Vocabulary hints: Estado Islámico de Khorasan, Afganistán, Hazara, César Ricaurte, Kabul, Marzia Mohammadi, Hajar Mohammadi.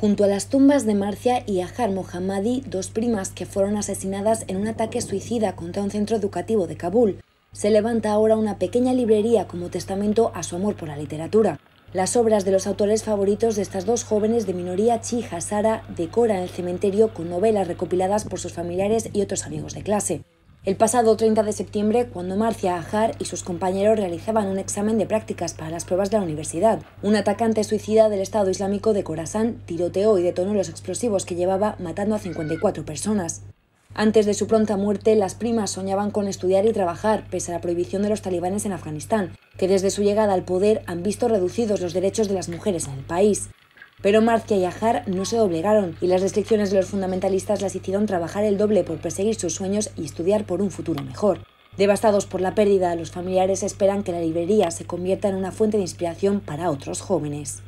junto a las tumbas de Marzia y Hajar Mohammadi, dos primas que fueron asesinadas en un ataque suicida contra un centro educativo de Kabul. Se levanta ahora una pequeña librería como testamento a su amor por la literatura. Las obras de los autores favoritos de estas dos jóvenes de minoría chi hazara decoran el cementerio con novelas recopiladas por sus familiares y otros amigos de clase. El pasado 30 de septiembre, cuando Marzia Hajar y sus compañeros realizaban un examen de prácticas para las pruebas de la universidad, un atacante suicida del Estado Islámico de Khorasan tiroteó y detonó los explosivos que llevaba, matando a 54 personas. Antes de su pronta muerte, las primas soñaban con estudiar y trabajar, pese a la prohibición de los talibanes en Afganistán, que desde su llegada al poder han visto reducidos los derechos de las mujeres en el país. Pero Marzia y Hajar no se doblegaron, y las restricciones de los fundamentalistas las hicieron trabajar el doble por perseguir sus sueños y estudiar por un futuro mejor. Devastados por la pérdida, los familiares esperan que la librería se convierta en una fuente de inspiración para otros jóvenes.